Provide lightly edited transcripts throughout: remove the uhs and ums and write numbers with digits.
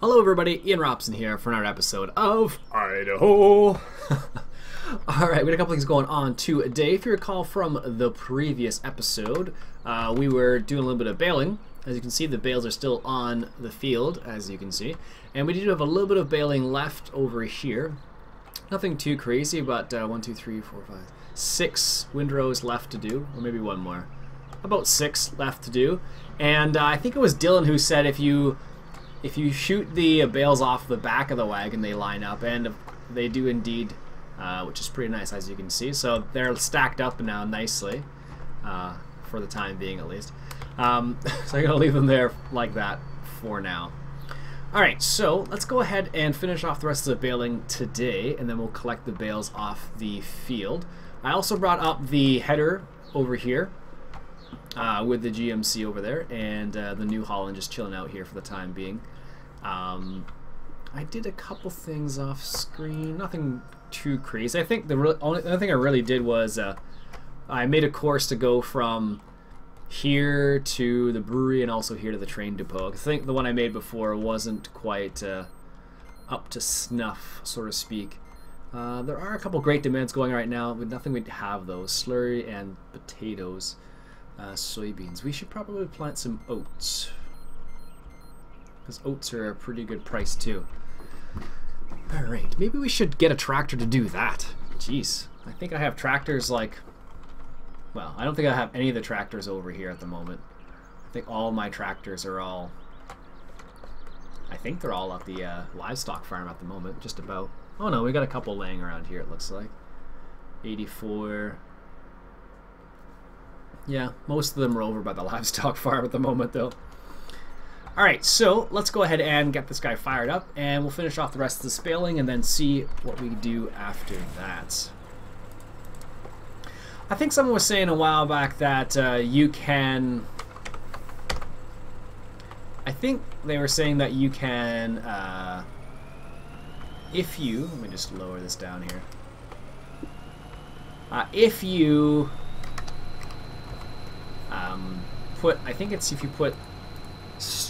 Hello everybody, Iain Robson here for another episode of Idaho. Alright, we had a couple things going on today. If you recall from the previous episode, we were doing a little bit of baling. As you can see, the bales are still on the field, as you can see. And we do have a little bit of baling left over here. Nothing too crazy, but 1, 2, 3, 4, 5, 6 windrows left to do, or maybe one more. About 6 left to do. And I think it was Dylan who said if you shoot the bales off the back of the wagon, they line up, and they do indeed, which is pretty nice, as you can see. So they're stacked up now nicely, for the time being at least. So I'm going to leave them there like that for now. Alright, so let's go ahead and finish off the rest of the baling today, and then we'll collect the bales off the field. I also brought up the header over here. With the GMC over there, and the New Holland just chilling out here for the time being. I did a couple things off screen, nothing too crazy. I think the only thing I really did was I made a course to go from here to the brewery and also here to the train depot. I think the one I made before wasn't quite up to snuff, so to speak. There are a couple great demands going on right now, but nothing we'd have those. Slurry and potatoes. Soybeans. We should probably plant some oats, because oats are a pretty good price too. Alright, maybe we should get a tractor to do that. Jeez, I think I have tractors like, well, I don't think I have any of the tractors over here at the moment. I think all my tractors are all, I think they're all at the livestock farm at the moment, just about. Oh no, we got a couple laying around here it looks like. 84... Yeah, most of them are over by the livestock farm at the moment, though. Alright, so let's go ahead and get this guy fired up, and we'll finish off the rest of the baling and then see what we do after that. I think someone was saying a while back that you can... I think they were saying that you can... if you... Let me just lower this down here. If you... put, I think it's if you put,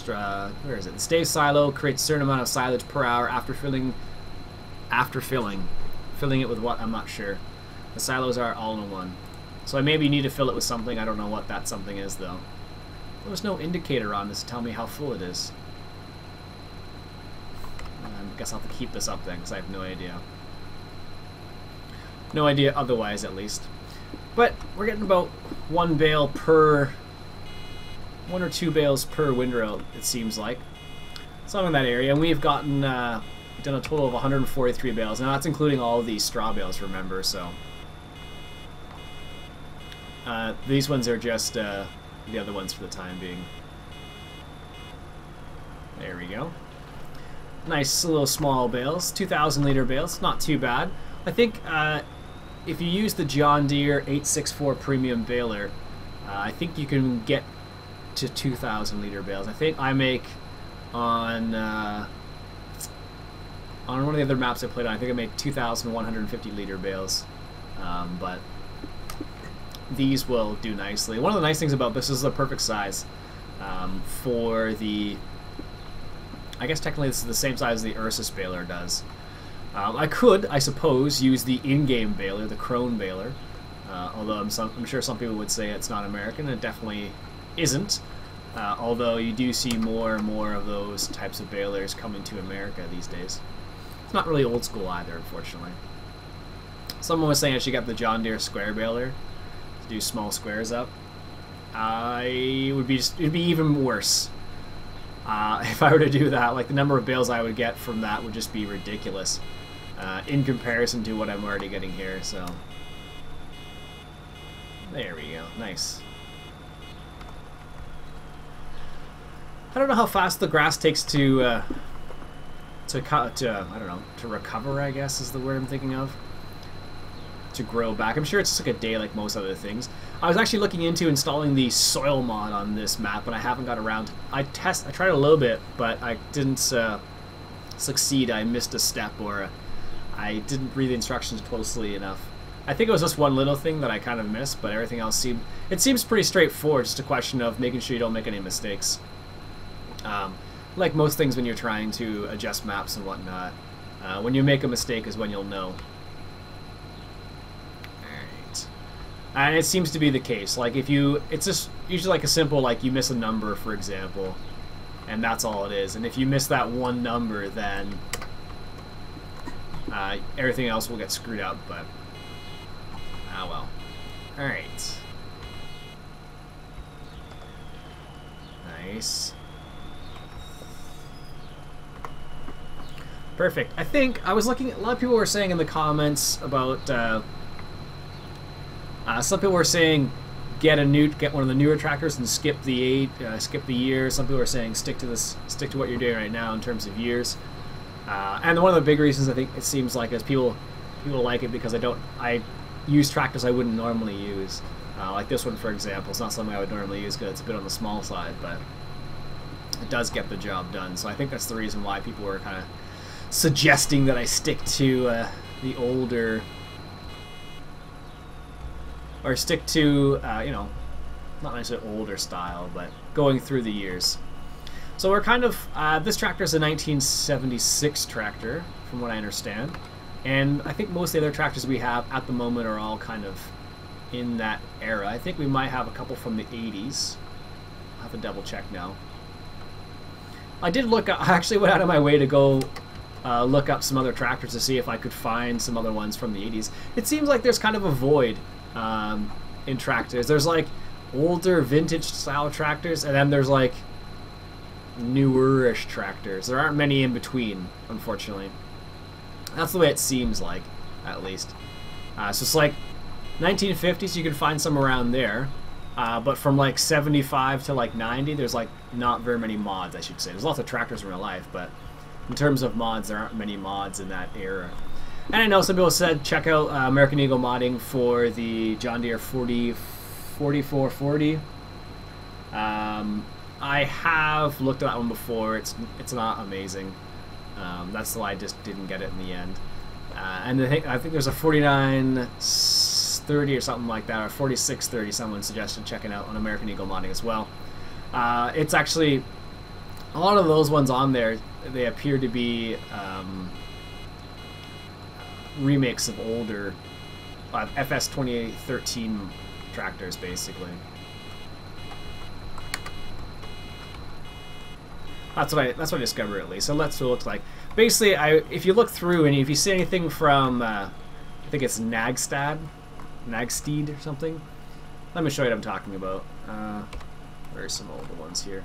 where is it? The stave silo creates a certain amount of silage per hour after filling, filling it with what? I'm not sure. The silos are all in one. So I maybe need to fill it with something. I don't know what that something is though. There's no indicator on this to tell me how full it is. I guess I'll have to keep this up then, because I have no idea. No idea otherwise, at least. But we're getting about one or two bales per windrow, it seems like. So I'm in that area, and we've gotten done a total of 143 bales. Now that's including all the straw bales, remember. So these ones are just the other ones for the time being. There we go. Nice little small bales, 2,000-liter bales, not too bad. I think if you use the John Deere 864 Premium Baler, I think you can get to 2,000-liter bales. I think I make on one of the other maps I played on, I think I make 2,150-liter bales, but these will do nicely. One of the nice things about this is the perfect size for the, I guess technically this is the same size the Ursus baler does. I could, I suppose, use the in-game baler, the Krone baler, although I'm sure some people would say it's not American, and it definitely isn't, although you do see more and more of those types of balers coming to America these days. It's not really old school either, unfortunately. Someone was saying I should get the John Deere square baler to do small squares up. It would be even worse. If I were to do that, like the number of bales I would get from that would just be ridiculous in comparison to what I'm already getting here. So there we go, nice. I don't know how fast the grass takes I don't know, to recover, I guess is the word I'm thinking of. To grow back. I'm sure it's just like a day like most other things. I was actually looking into installing the soil mod on this map, but I haven't got around to, I tried a little bit, but I didn't succeed. I missed a step, or I didn't read the instructions closely enough. I think it was just one little thing that I kind of missed, but everything else seems pretty straightforward. Just a question of making sure you don't make any mistakes. like most things when you're trying to adjust maps and whatnot, when you make a mistake is when you'll know. Alright. And it seems to be the case. Like if you, it's just usually like a simple, like you miss a number, for example, and that's all it is. And if you miss that one number, then everything else will get screwed up, but ah well. Alright. Nice. Perfect. I think I was looking. A lot of people were saying in the comments about some people were saying get one of the newer tractors and skip the year. Some people were saying stick to what you're doing right now in terms of years. And one of the big reasons I think it seems like is people like it because I use tractors I wouldn't normally use. Like this one, for example, it's not something I would normally use because it's a bit on the small side, but it does get the job done. So I think that's the reason why people were kind of suggesting that I stick to the older, or stick to, you know, not necessarily older style, but going through the years. So we're kind of, this tractor is a 1976 tractor, from what I understand. And I think most of the other tractors we have at the moment are all kind of in that era. I think we might have a couple from the 80s. I'll have to double check now. I did look up, I actually went out of my way to go look up some other tractors to see if I could find some other ones from the 80s. It seems like there's kind of a void in tractors. There's like older vintage style tractors, and then there's like newerish tractors. There aren't many in between, unfortunately. That's the way it seems like, at least. So it's like 1950s, you can find some around there, but from like 75 to like 90, there's like not very many mods, I should say. There's lots of tractors in real life, but in terms of mods, there aren't many mods in that era. And I know some people said check out American Eagle Modding for the John Deere 4440. I have looked at that one before. It's not amazing. That's why I just didn't get it in the end. And I think there's a 4930 or something like that, or 4630. Someone suggested checking out on American Eagle Modding as well. It's actually a lot of those ones on there. They appear to be remakes of older FS 2813 tractors, basically. That's what I discovered, at least. So that's what it looks like. Basically, if you look through and if you see anything from, I think it's Nagsteed or something. Let me show you what I'm talking about. Where are some older ones here?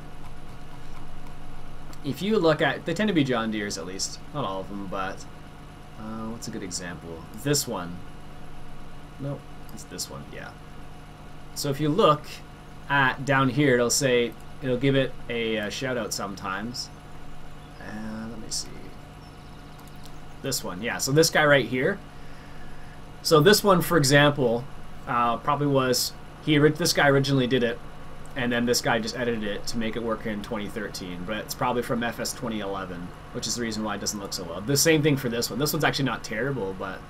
If you look at, they tend to be John Deere's, at least. Not all of them, but what's a good example? This one. Nope, it's this one. Yeah. So if you look at down here, it'll say. It'll give it a shout out sometimes. And let me see. This one, yeah. So this guy right here. So this one, for example, probably was this guy originally did it, and then this guy just edited it to make it work in 2013. But it's probably from FS 2011, which is the reason why it doesn't look so well. The same thing for this one. This one's actually not terrible, but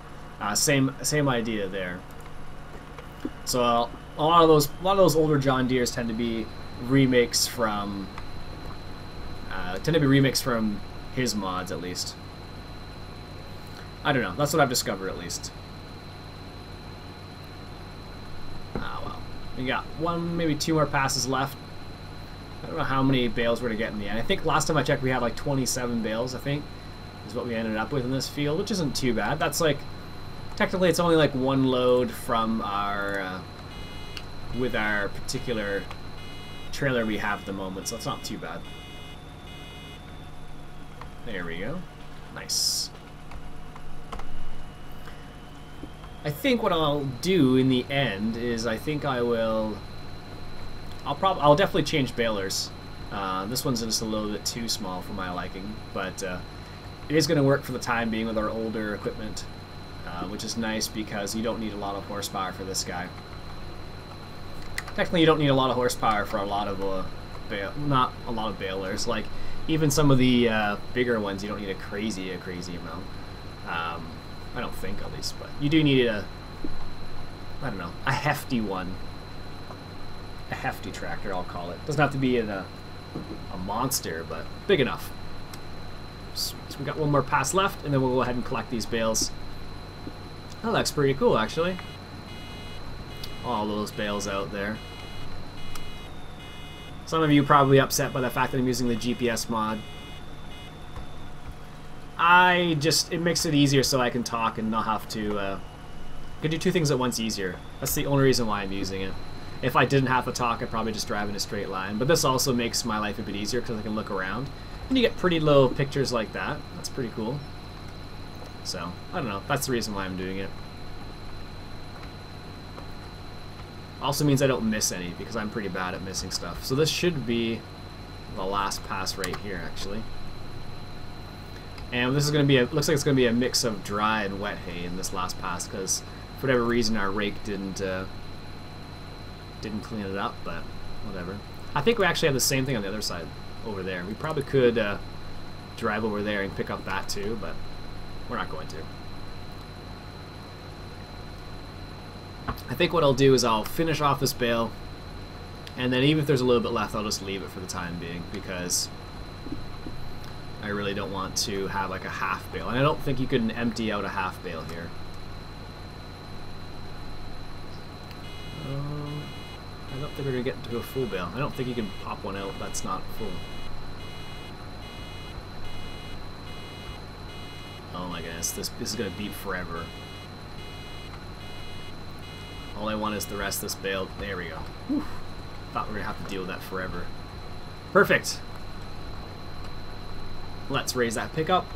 same idea there. So a lot of those older John Deeres tend to be remakes from his mods, at least. I don't know, that's what I've discovered, at least. Ah well, we got one, maybe two more passes left. I don't know how many bales we're gonna get in the end. I think last time I checked we had like 27 bales, I think, is what we ended up with in this field, which isn't too bad. That's like, technically it's only like one load from our with our particular trailer we have at the moment, so it's not too bad. There we go. Nice. I think what I'll do in the end is I'll definitely change balers. This one's just a little bit too small for my liking, but it is going to work for the time being with our older equipment, which is nice because you don't need a lot of horsepower for this guy. Technically, you don't need a lot of horsepower for a lot of not a lot of balers. Like even some of the bigger ones, you don't need a crazy amount. I don't think, at least, but you do need a hefty tractor, I'll call it. Doesn't have to be in a a monster, but big enough. So we got one more pass left, and then we'll go ahead and collect these bales. That looks pretty cool, actually. All those bales out there. Some of you are probably upset by the fact that I'm using the GPS mod. It makes it easier so I can talk and not have to, I can do two things at once easier. That's the only reason why I'm using it. If I didn't have to talk, I'd probably just drive in a straight line. But this also makes my life a bit easier because I can look around. And you get pretty little pictures like that. That's pretty cool. So, I don't know. That's the reason why I'm doing it. Also means I don't miss any because I'm pretty bad at missing stuff. So this should be the last pass right here, actually. And this is going to be a, looks like it's going to be a mix of dry and wet hay in this last pass because for whatever reason our rake didn't clean it up, but whatever. I think we actually have the same thing on the other side over there. We probably could drive over there and pick up that too, but we're not going to. I think what I'll do is I'll finish off this bale, and then even if there's a little bit left, I'll just leave it for the time being because I really don't want to have like a half bale, and I don't think you can empty out a half bale here. I don't think we're going to get to a full bale. I don't think you can pop one out that's not full. Oh my goodness, this is going to beep forever. All I want is the rest of this bale. There we go. Whew. Thought we were going to have to deal with that forever. Perfect! Let's raise that pickup.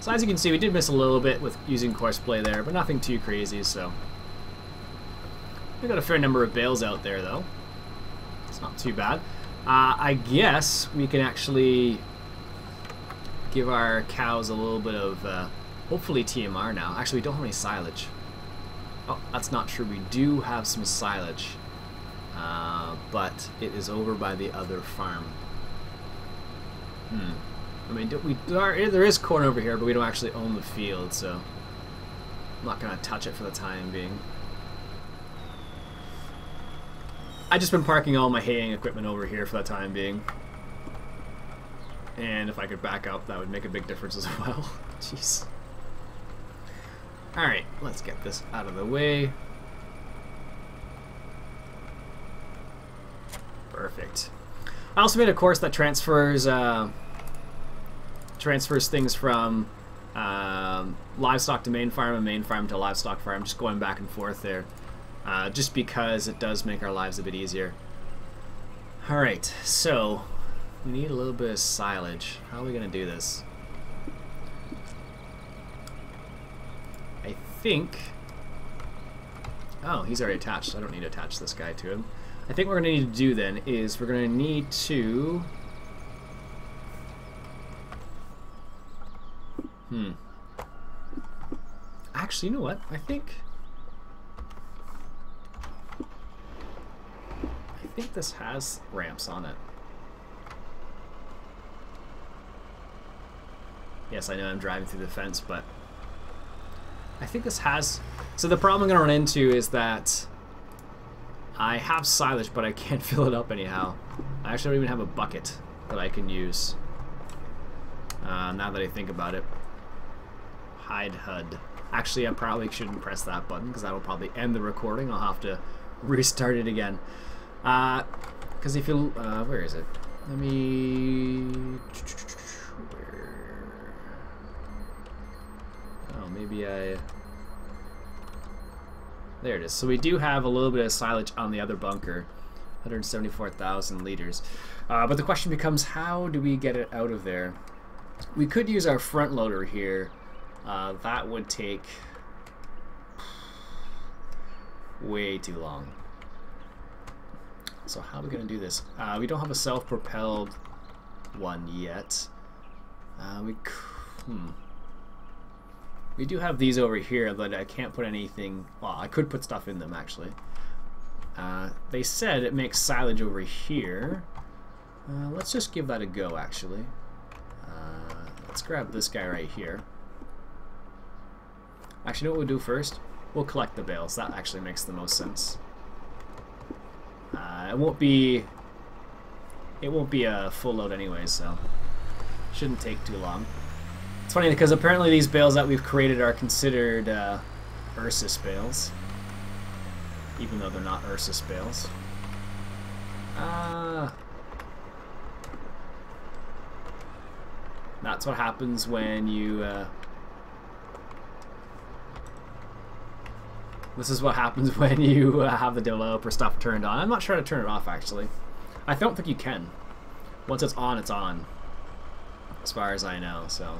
So as you can see, we did miss a little bit with using horseplay there, but nothing too crazy, so... We've got a fair number of bales out there, though. It's not too bad. I guess we can actually give our cows a little bit of, hopefully TMR now. Actually, we don't have any silage. Oh, that's not true. We do have some silage, but it is over by the other farm. I mean, there is corn over here, but we don't actually own the field, so I'm not going to touch it for the time being. I've just been parking all my haying equipment over here for the time being. And if I could back up, that would make a big difference as well. Jeez. Alright, let's get this out of the way. Perfect. I also made a course that transfers things from livestock to main farm and main farm to livestock farm, just going back and forth there, just because it does make our lives a bit easier. Alright, so we need a little bit of silage. How are we going to do this? I think... Oh, he's already attached. I don't need to attach this guy to him. I think what we're going to need to do then is we're going to need to... Actually, you know what? I think this has ramps on it. Yes, I know I'm driving through the fence, but I think this has... So the problem I'm going to run into is that I have silage, but I can't fill it up anyhow. I actually don't even have a bucket that I can use, now that I think about it. Hide HUD. Actually, I probably shouldn't press that button because that'll probably end the recording. I'll have to restart it again. Because if you... where is it? Let me... Where... Oh, maybe I... There it is. So we do have a little bit of silage on the other bunker. 174,000 liters. But the question becomes, how do we get it out of there? We could use our front loader here. That would take way too long. So how are we going to do this? We don't have a self-propelled one yet. We do have these over here, but I can't put anything... Well, I could put stuff in them, actually. They said it makes silage over here. Let's just give that a go, actually. Let's grab this guy right here. Actually, you know what we'll do first? We'll collect the bales. That actually makes the most sense. It won't be It won't be a full load anyway, so shouldn't take too long. It's funny because apparently these bales that we've created are considered Ursus bales, even though they're not Ursus bales. That's what happens when you this is what happens when you have the developer stuff turned on. I'm not sure how to turn it off, actually. I don't think you can. Once it's on, as far as I know. So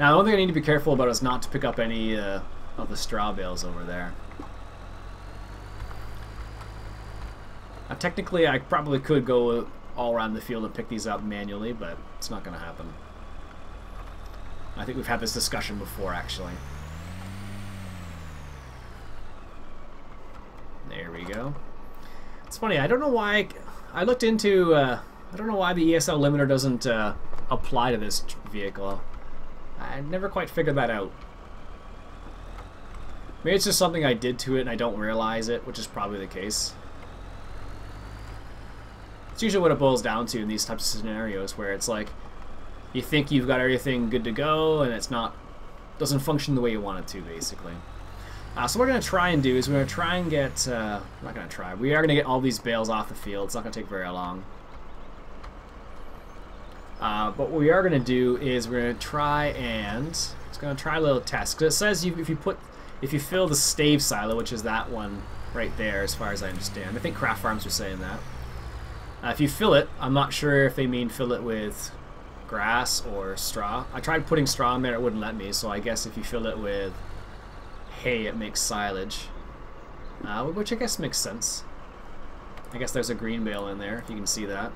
now, the only thing I need to be careful about is not to pick up any of the straw bales over there. Technically, I probably could go all around the field and pick these up manually, but it's not going to happen. I think we've had this discussion before, actually. There we go. It's funny, I don't know why I looked into I don't know why the ESL limiter doesn't apply to this vehicle. I never quite figured that out. Maybe it's just something I did to it and I don't realize it, which is probably the case. It's usually what it boils down to in these types of scenarios, where it's like you think you've got everything good to go and it's not, doesn't function the way you want it to, basically. So what we're going to try and do is we're going to try and get, we're not going to try, we are going to get all these bales off the field. It's not going to take very long. But what we are going to do is we're going to try and, it's going to try a little test. Because it says you, if you fill the stave silo, which is that one right there, as far as I understand. I think Craft Farms were saying that. If you fill it, I'm not sure if they mean fill it with grass or straw. I tried putting straw in there, it wouldn't let me, so I guess if you fill it with hay, it makes silage. Which I guess makes sense. I guess there's a green bale in there, if you can see that.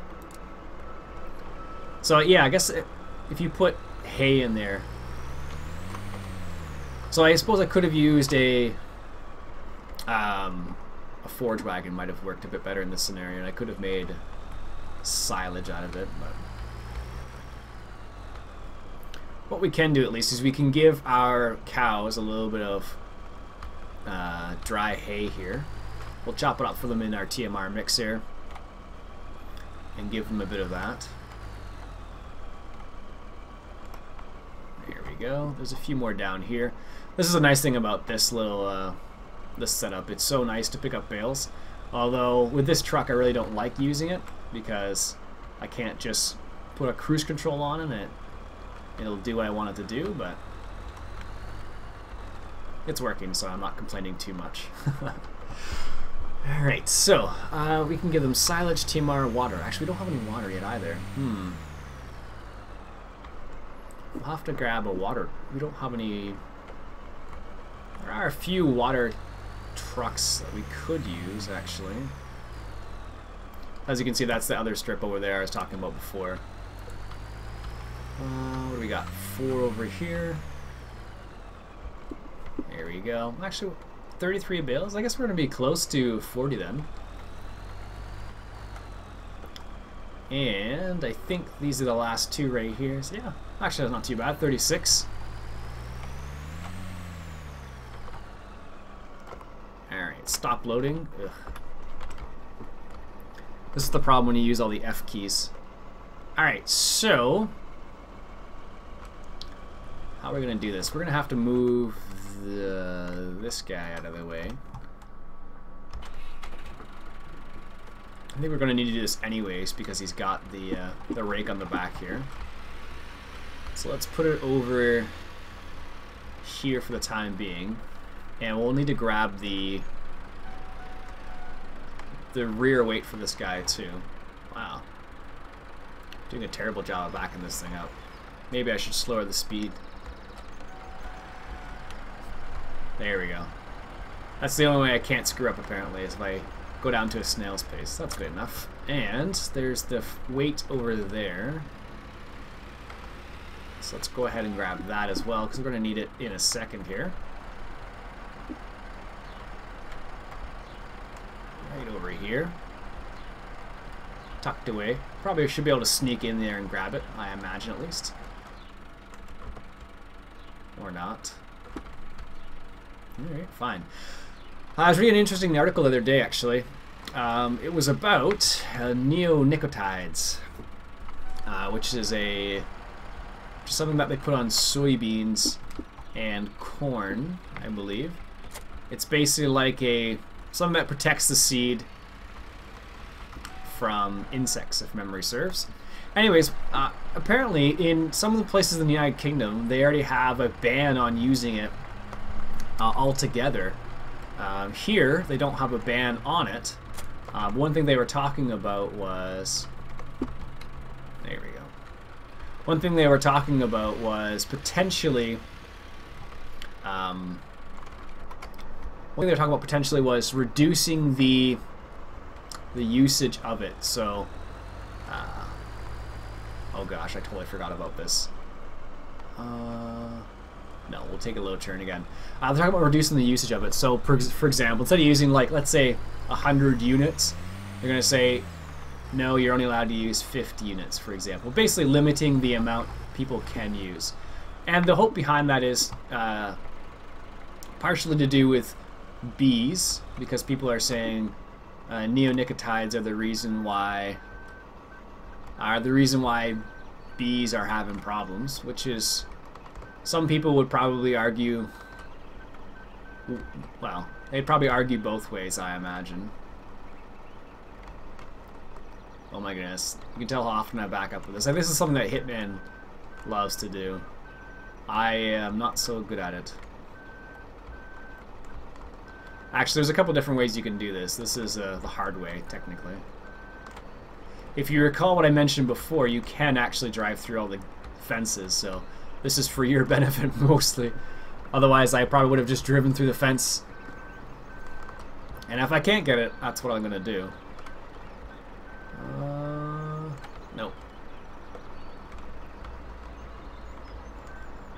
So yeah, I guess if you put hay in there. So I suppose I could have used a forge wagon, might have worked a bit better in this scenario, and I could have made silage out of it. But what we can do at least is we can give our cows a little bit of dry hay here. We'll chop it up for them in our TMR mixer and give them a bit of that. There we go. There's a few more down here. This is a nice thing about this little this setup. It's so nice to pick up bales, although with this truck I really don't like using it because I can't just put a cruise control on and it'll do what I want it to do, but it's working, so I'm not complaining too much. Alright, so we can give them silage, TMR, water. Actually, we don't have any water yet either. We'll have to grab a water. We don't have any. There are a few water trucks that we could use, actually. As you can see, that's the other strip over there I was talking about before. What do we got? 4 over here. There we go. Actually, 33 bales. I guess we're going to be close to 40 then. And I think these are the last two right here. So yeah, actually that's not too bad. 36. Alright, stop loading. Ugh. This is the problem when you use all the F keys. Alright, so how are we going to do this? We're going to have to move this guy out of the way. I think we're going to need to do this anyways because he's got the rake on the back here. So let's put it over here for the time being. And we'll need to grab the rear weight for this guy too. Wow. Doing a terrible job of backing this thing up. Maybe I should slower the speed. There we go. That's the only way I can't screw up, apparently, is if I go down to a snail's pace. That's good enough. And there's the weight over there. So let's go ahead and grab that as well, because we're going to need it in a second here. Right over here. Tucked away. Probably should be able to sneak in there and grab it, I imagine, at least. Or not. Alright, fine. I was reading an interesting article the other day, actually. It was about neonicotinoids, which is something that they put on soybeans and corn, I believe. It's basically like something that protects the seed from insects, if memory serves. Anyways, apparently in some of the places in the United Kingdom, they already have a ban on using it altogether. Here, they don't have a ban on it. One thing they were talking about was... There we go. One thing they were talking about was potentially... one thing they were talking about potentially was reducing the usage of it. So, oh gosh, I totally forgot about this. No, we'll take a little turn again. They're talking about reducing the usage of it. So, for example, instead of using, like, let's say 100 units, they're going to say, no, you're only allowed to use 50 units, for example. Basically limiting the amount people can use. And the hope behind that is partially to do with bees, because people are saying... neonicotides are the reason why bees are having problems, which is, some people would probably argue, well, they'd probably argue both ways, I imagine. Oh my goodness, you can tell how often I back up with this. Like, this is something that Hitman loves to do. I am not so good at it. Actually, there's a couple different ways you can do this. This is the hard way, technically. If you recall what I mentioned before, you can actually drive through all the fences, so this is for your benefit mostly. Otherwise, I probably would have just driven through the fence. And if I can't get it, that's what I'm going to do. Nope.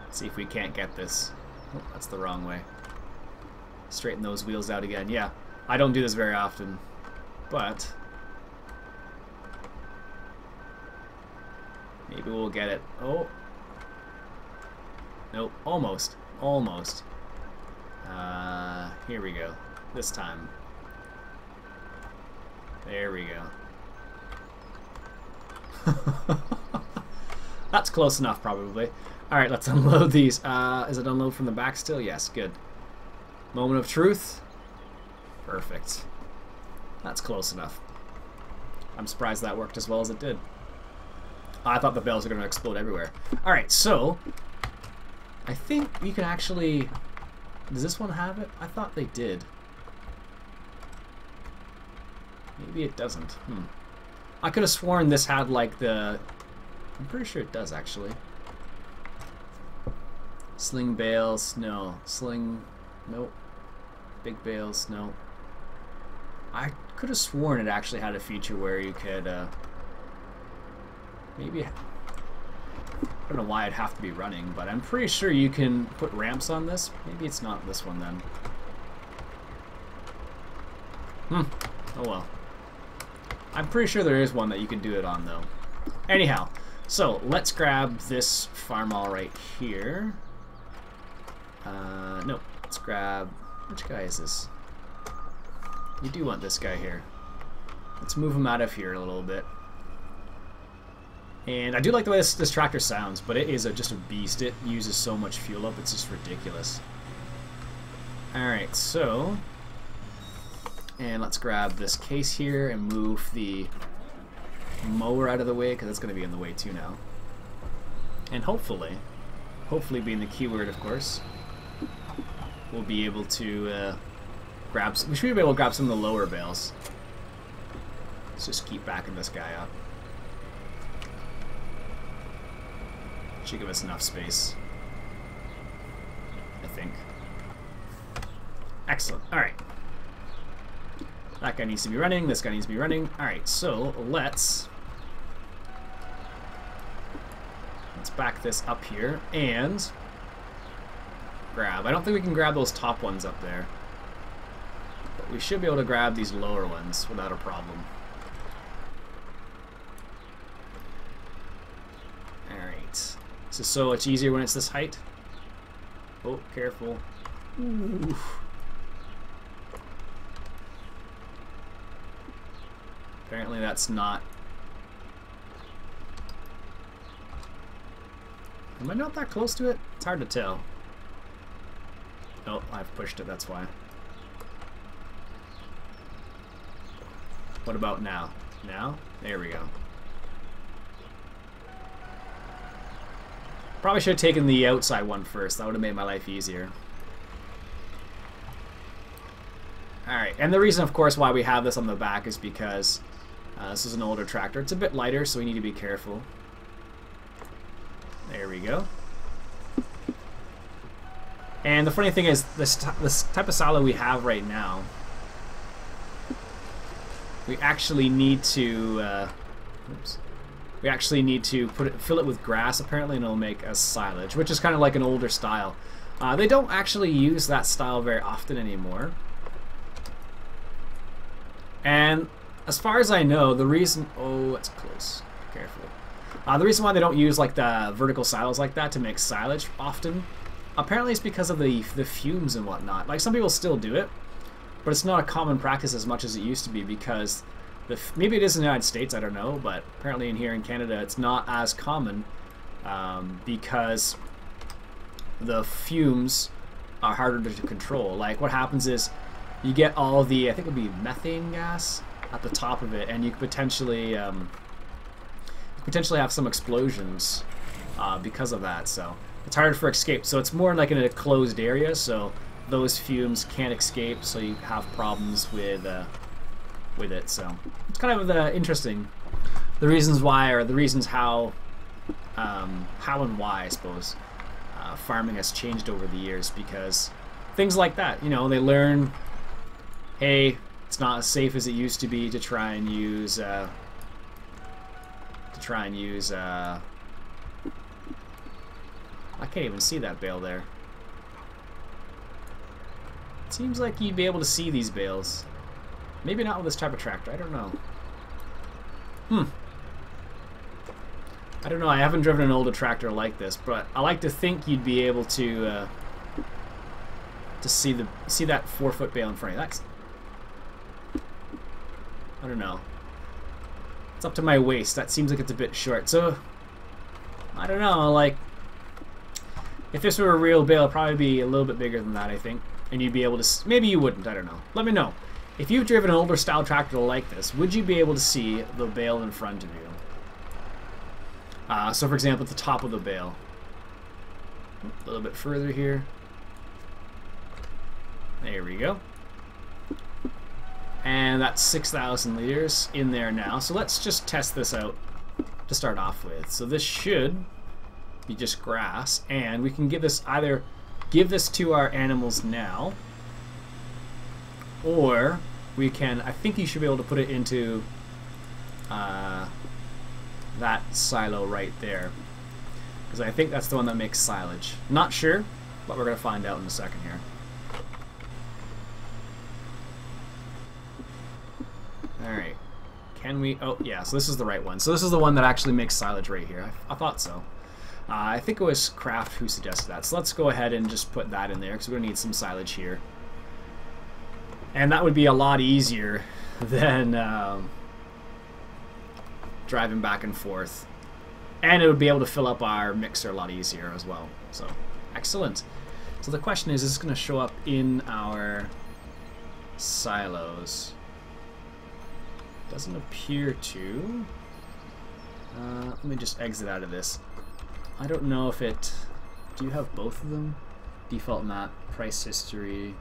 Let's see if we can't get this. Oh, that's the wrong way. Straighten those wheels out again. Yeah, I don't do this very often, but maybe we'll get it. Oh, nope, almost, almost. Here we go, this time. There we go. That's close enough, probably. All right, let's unload these. Is it unload from the back still? Yes, good. Moment of truth. Perfect. That's close enough. I'm surprised that worked as well as it did. I thought the bells were going to explode everywhere. Alright, so I think you can actually... Does this one have it? I thought they did. Maybe it doesn't. I could have sworn this had like the... I'm pretty sure it does, actually. Sling bales. No. Sling... Nope. Big bales, no. I could have sworn it actually had a feature where you could, maybe, I don't know why it'd have to be running, but I'm pretty sure you can put ramps on this. Maybe it's not this one then. Oh well. I'm pretty sure there is one that you can do it on though. Anyhow, so let's grab this farm all right here. Nope. Let's grab, which guy is this? You do want this guy here. Let's move him out of here a little bit. And I do like the way this tractor sounds, but it is just a beast. It uses so much fuel up, it's just ridiculous. Alright, so, and let's grab this case here and move the mower out of the way, because that's going to be in the way too now. And hopefully, hopefully being the keyword, of course, we'll be able to grab some, we should be able to grab some of the lower bales. Let's just keep backing this guy up. Should give us enough space, I think. Excellent. Alright. That guy needs to be running, this guy needs to be running. Alright, so let's back this up here and grab. I don't think we can grab those top ones up there, but we should be able to grab these lower ones without a problem. Alright. This is so much easier when it's this height. Oh, careful. Ooh. Apparently that's not... Am I not that close to it? It's hard to tell. Oh, I've pushed it, that's why. What about now? Now? There we go. Probably should have taken the outside one first. That would have made my life easier. Alright, and the reason, of course, why we have this on the back is because this is an older tractor. It's a bit lighter, so we need to be careful. There we go. And the funny thing is, this type of silo we have right now, we actually need to, fill it with grass apparently, and it'll make a silage, which is kind of like an older style. They don't actually use that style very often anymore. And as far as I know, the reason... Oh, it's close. Careful. The reason why they don't use like the vertical silos like that to make silage often, apparently it's because of the fumes and whatnot. Like, some people still do it, but it's not a common practice as much as it used to be because... Maybe it is in the United States, I don't know, but apparently in here in Canada it's not as common because the fumes are harder to control. Like, what happens is you get all the, I think it would be methane gas at the top of it, and you could potentially have some explosions because of that. So it's harder for escape. So it's more like in a closed area, so those fumes can't escape. So you have problems with it. So it's kind of interesting. The reasons why, or the reasons how and why, I suppose, farming has changed over the years because things like that. You know, they learn. Hey, it's not as safe as it used to be to try and use I can't even see that bale there. It seems like you'd be able to see these bales. Maybe not with this type of tractor, I don't know. I don't know, I haven't driven an older tractor like this, but I like to think you'd be able to see that 4-foot bale in front of you. That's... I don't know. It's up to my waist. That seems like it's a bit short. So, I don't know, like, if this were a real bale, it'd probably be a little bit bigger than that, I think. And you'd be able to... Maybe you wouldn't, I don't know. Let me know. If you've driven an older style tractor like this, would you be able to see the bale in front of you? So, for example, at the top of the bale. A little bit further here. There we go. And that's 6,000 liters in there now. So let's just test this out to start off with. So this should be just grass, and we can give this either to our animals now, or we can, I think you should be able to put it into that silo right there, because I think that's the one that makes silage. Not sure, but we're going to find out in a second here. Alright, can we, oh yeah, so this is the right one. So this is the one that actually makes silage right here. I thought so. I think it was Kraft who suggested that. So let's go ahead and just put that in there because we're going to need some silage here. And that would be a lot easier than driving back and forth. And it would be able to fill up our mixer a lot easier as well. So, excellent. So the question is this going to show up in our silos? Doesn't appear to. Let me just exit out of this. I don't know if it... Do you have both of them? Default map, price history...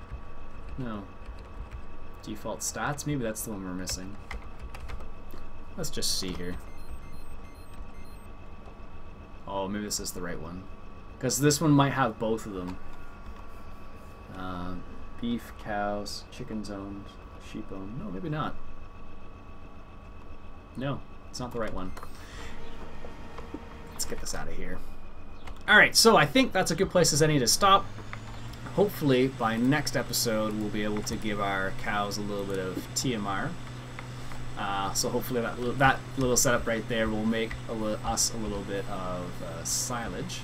No. Default stats? Maybe that's the one we're missing. Let's just see here. Oh, maybe this is the right one. Because this one might have both of them. Beef, cows, chickens owned, sheep owned. No, maybe not. No, it's not the right one. Let's get this out of here. Alright, so I think that's a good place as any to stop. Hopefully, by next episode, we'll be able to give our cows a little bit of TMR. So hopefully that little setup right there will make us a little bit of silage.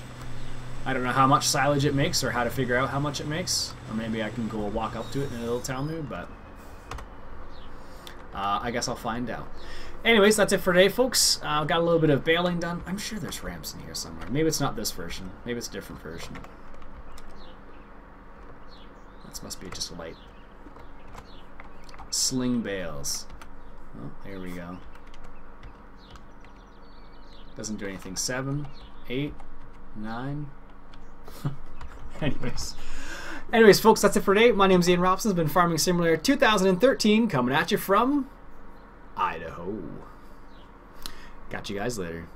I don't know how much silage it makes or how to figure out how much it makes. Or maybe I can go walk up to it and it'll tell me, but I guess I'll find out. Anyways, that's it for today, folks. Got a little bit of baling done. I'm sure there's ramps in here somewhere. Maybe it's not this version. Maybe it's a different version. This must be just a light. Sling bales. Oh, there we go. Doesn't do anything. 7, 8, 9. Anyways, folks, that's it for today. My name's Iain Robson. It's been Farming Simulator 2013 coming at you from Idaho. Catch you guys later.